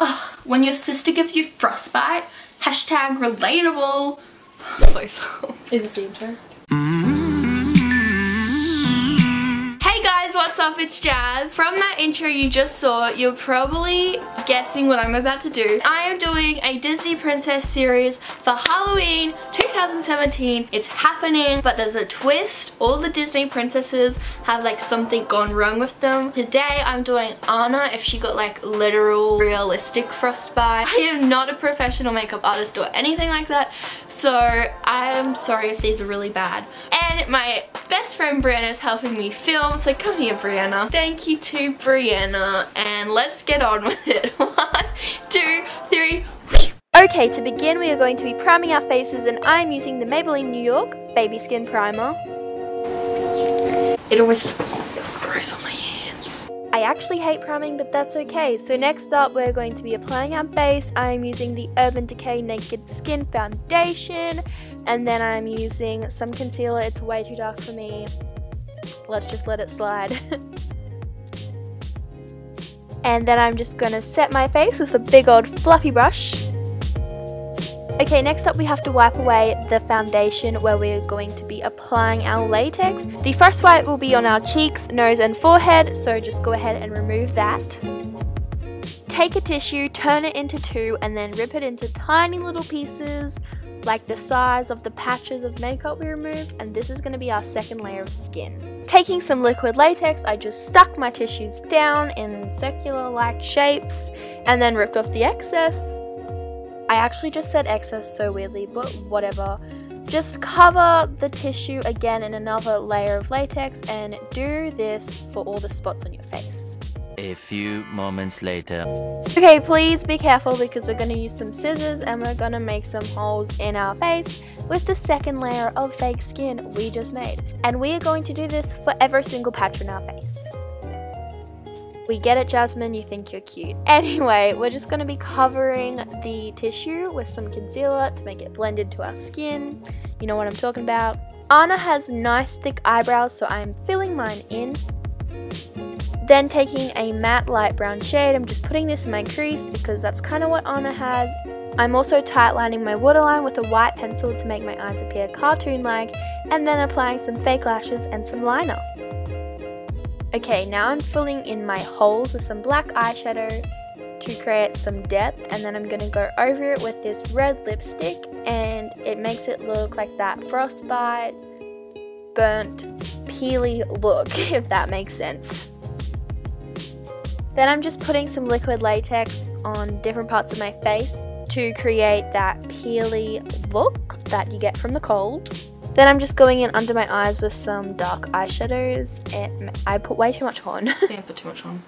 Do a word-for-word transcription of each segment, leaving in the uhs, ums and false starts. Oh, when your sister gives you frostbite, hashtag relatable. Please. Is this the intro? Hey guys, what's up? It's Jazz. From that intro you just saw, you're probably guessing what I'm about to do. I am doing a Disney Princess series for Halloween two thousand seventeen. It's happening, but there's a twist. All the Disney princesses have like something gone wrong with them. Today I'm doing Anna if she got like literal realistic frostbite. I am not a professional makeup artist or anything like that, so I'm sorry if these are really bad. And my best friend Brianna is helping me film, so come here Brianna. Thank you to Brianna, and let's get on with it. One, two, three. Okay, to begin we are going to be priming our faces, and I am using the Maybelline New York Baby Skin Primer. It always feels gross on my hands. I actually hate priming, but that's okay. So next up we're going to be applying our base. I am using the Urban Decay Naked Skin Foundation, and then I'm using some concealer. It's way too dark for me. Let's just let it slide. And then I'm just going to set my face with a big old fluffy brush. Okay, next up we have to wipe away the foundation where we're going to be applying our latex. The first wipe will be on our cheeks, nose and forehead, so just go ahead and remove that. Take a tissue, turn it into two, and then rip it into tiny little pieces like the size of the patches of makeup we removed, and this is going to be our second layer of skin. Taking some liquid latex, I just stuck my tissues down in circular-like shapes and then ripped off the excess. I actually just said excess so weirdly, but whatever. Just cover the tissue again in another layer of latex and do this for all the spots on your face. A few moments later. Okay, please be careful because we're going to use some scissors and we're going to make some holes in our face with the second layer of fake skin we just made. And we are going to do this for every single patch on our face. We get it, Jasmine, you think you're cute. Anyway, we're just going to be covering the tissue with some concealer to make it blend into our skin. You know what I'm talking about. Anna has nice thick eyebrows, so I'm filling mine in. Then taking a matte light brown shade, I'm just putting this in my crease because that's kind of what Anna has. I'm also tightlining my waterline with a white pencil to make my eyes appear cartoon-like, and then applying some fake lashes and some liner. Okay, now I'm filling in my holes with some black eyeshadow to create some depth, and then I'm going to go over it with this red lipstick, and it makes it look like that frostbite, burnt, peely look, if that makes sense. Then I'm just putting some liquid latex on different parts of my face to create that peely look that you get from the cold. Then I'm just going in under my eyes with some dark eyeshadows. It, I put way too much on. Yeah, I put too much on.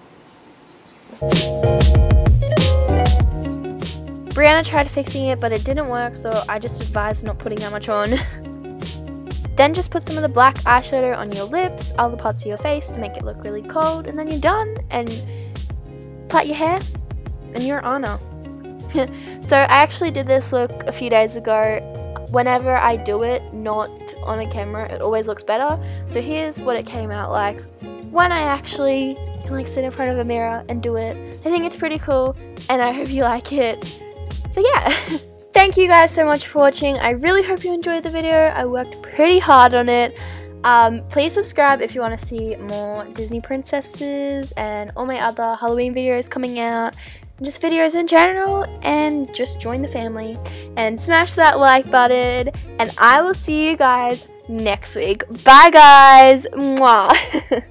Brianna tried fixing it, but it didn't work, so I just advised not putting that much on. Then just put some of the black eyeshadow on your lips, other parts of your face to make it look really cold, and then you're done. And plait your hair, and you're Anna. So I actually did this look a few days ago. Whenever I do it, not on a camera, it always looks better. So here's what it came out like when I actually can like sit in front of a mirror and do it. I think it's pretty cool and I hope you like it. So yeah. Thank you guys so much for watching. I really hope you enjoyed the video. I worked pretty hard on it. Um, please subscribe if you want to see more Disney princesses and all my other Halloween videos coming out. Just videos in general, and just join the family and smash that like button, and I will see you guys next week. Bye guys. Mwah.